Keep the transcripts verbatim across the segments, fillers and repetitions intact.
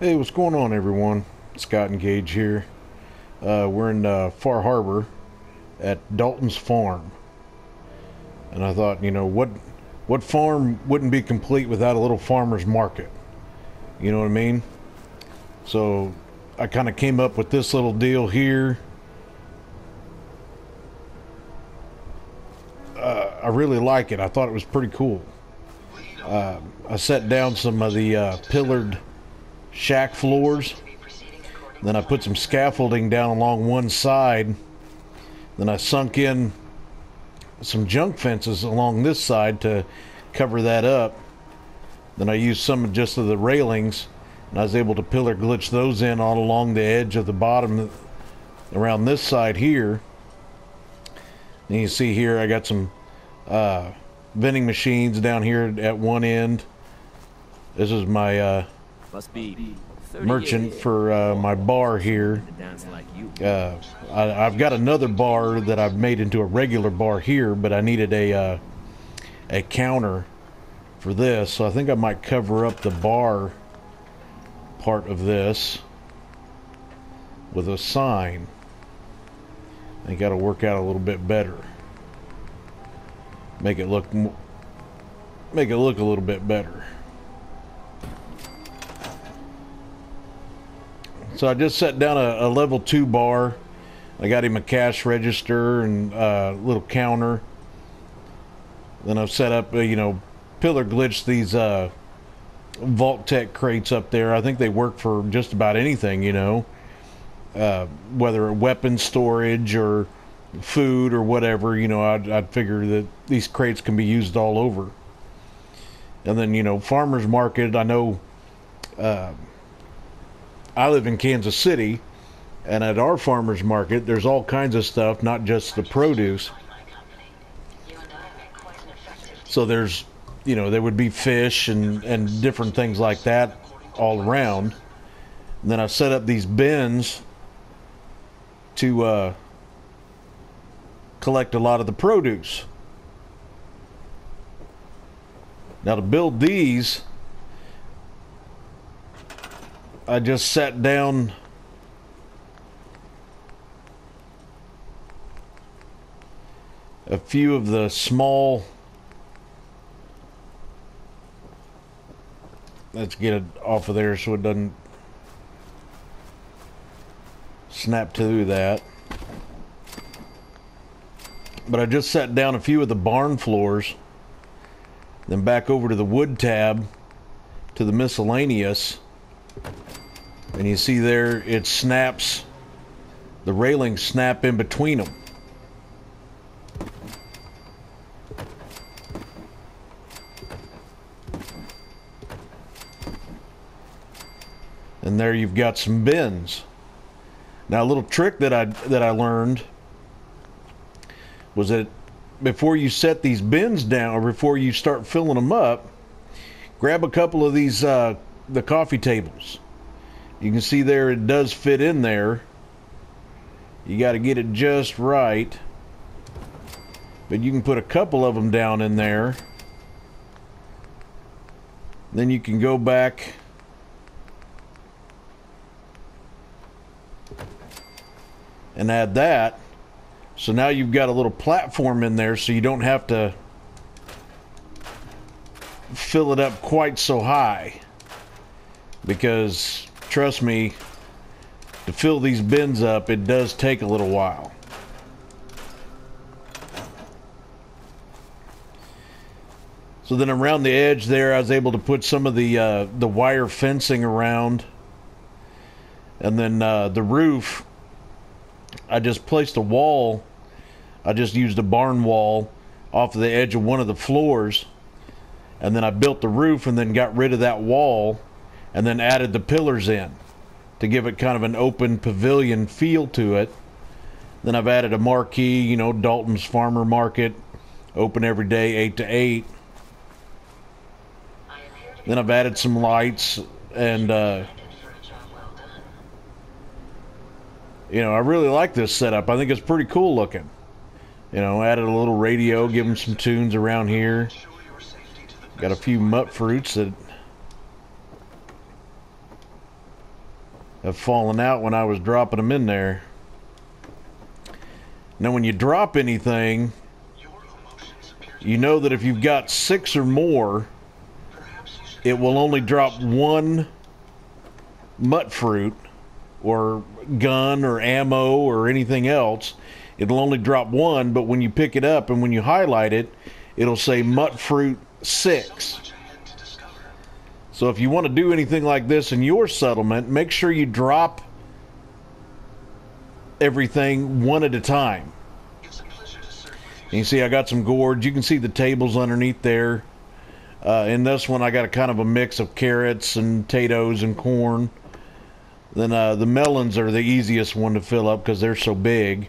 Hey, what's going on, everyone? Scott and Gage here. Uh, we're in uh, Far Harbor at Dalton's Farm, and I thought, you know, what what farm wouldn't be complete without a little farmer's market? You know what I mean? So I kind of came up with this little deal here. Uh, I really like it. I thought it was pretty cool. Uh, I set down some of the uh, pillared shack floors, then I put some scaffolding down along one side, then I sunk in some junk fences along this side to cover that up, then I used some of just of the railings, and I was able to pillar glitch those in all along the edge of the bottom around this side here. And you see here I got some uh, vending machines down here at one end. This is my uh, Must be merchant for uh, my bar here. Uh, I, I've got another bar that I've made into a regular bar here, but I needed a uh, a counter for this, so I think I might cover up the bar part of this with a sign. I got to work out a little bit better, make it look make it look a little bit better. So I just set down a, a level two bar. I got him a cash register and a uh, little counter. Then I've set up, uh, you know, pillar glitched these uh, Vault-Tec crates up there. I think they work for just about anything, you know, uh, whether weapon storage or food or whatever. You know, I'd, I'd figure that these crates can be used all over. And then, you know, farmer's market, I know... Uh, I live in Kansas City, and at our farmers market there's all kinds of stuff, not just the produce. So there's, you know, there would be fish and and different things like that all around. And then I set up these bins to uh, collect a lot of the produce. Now to build these, I just sat down a few of the small, let's get it off of there so it doesn't snap to that. But I just sat down a few of the barn floors, then back over to the wood tab to the miscellaneous. And you see there, it snaps, the railings snap in between them. And there you've got some bins. Now a little trick that I, that I learned was that before you set these bins down, or before you start filling them up, grab a couple of these, uh, the coffee tables. You can see there it does fit in there. You got to get it just right, but you can put a couple of them down in there. Then you can go back and add that. So now you've got a little platform in there, so you don't have to fill it up quite so high, because trust me, to fill these bins up, it does take a little while. So then around the edge there, I was able to put some of the uh, the wire fencing around, and then uh, the roof, I just placed a wall. I just used a barn wall off of the edge of one of the floors, and then I built the roof and then got rid of that wall, and then added the pillars in to give it kind of an open pavilion feel to it. Then I've added a marquee, you know, Dalton's Farmer Market, open every day, eight to eight. Then I've added some lights, and, uh, you know, I really like this setup. I think it's pretty cool looking. You know, added a little radio, give them some tunes around here. Got a few Mutfruits that have fallen out when I was dropping them in there. Now when you drop anything, you know that if you've got six or more, it will only drop one mutfruit or gun or ammo or anything else. It'll only drop one, but when you pick it up and when you highlight it, it'll say Mutfruit six. So if you want to do anything like this in your settlement, make sure you drop everything one at a time. And you see I got some gourds. You can see the tables underneath there. Uh, in this one, I got a kind of a mix of carrots and potatoes and corn. Then uh, the melons are the easiest one to fill up because they're so big.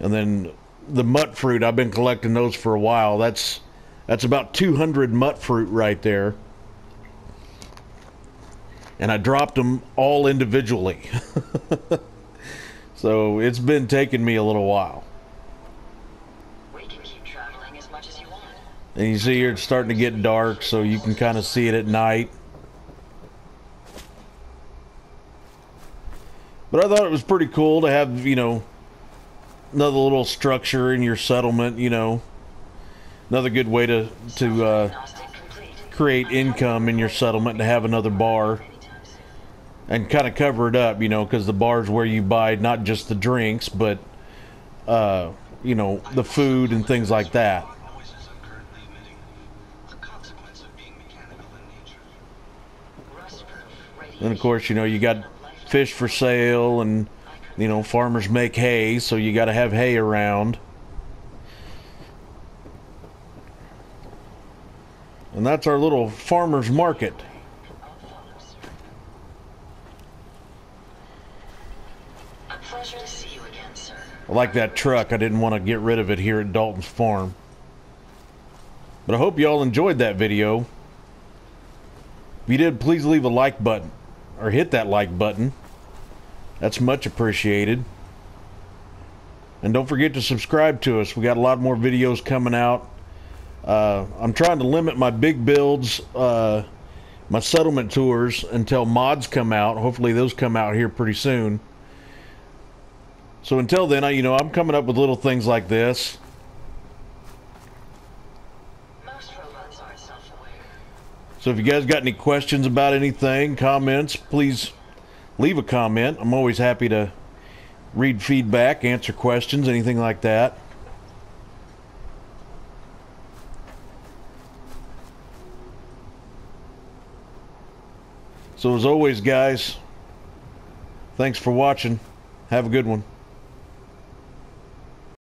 And then the mutt fruit, I've been collecting those for a while. That's that's about two hundred mutt fruit right there. And I dropped them all individually. So it's been taking me a little while. We can keep traveling as much as you want. And you see here it's starting to get dark, so you can kind of see it at night. But I thought it was pretty cool to have, you know, another little structure in your settlement, you know. Another good way to, to uh, create income in your settlement, to have another bar. And kind of cover it up, you know, because the bar's where you buy not just the drinks, but, uh, you know, the food and things like that. And, of course, you know, you got fish for sale and, you know, farmers make hay, so you got to have hay around. And that's our little farmers market. A pleasure to see you again, sir. I like that truck. I didn't want to get rid of it here at Dalton's Farm. But I hope you all enjoyed that video. If you did, please leave a like button or hit that like button. That's much appreciated. And don't forget to subscribe to us. We got a lot more videos coming out. Uh, I'm trying to limit my big builds, uh, my settlement tours until mods come out. Hopefully those come out here pretty soon. So until then, I, you know, I'm coming up with little things like this. So if you guys got any questions about anything, comments, please leave a comment. I'm always happy to read feedback, answer questions, anything like that. So as always, guys, thanks for watching. Have a good one.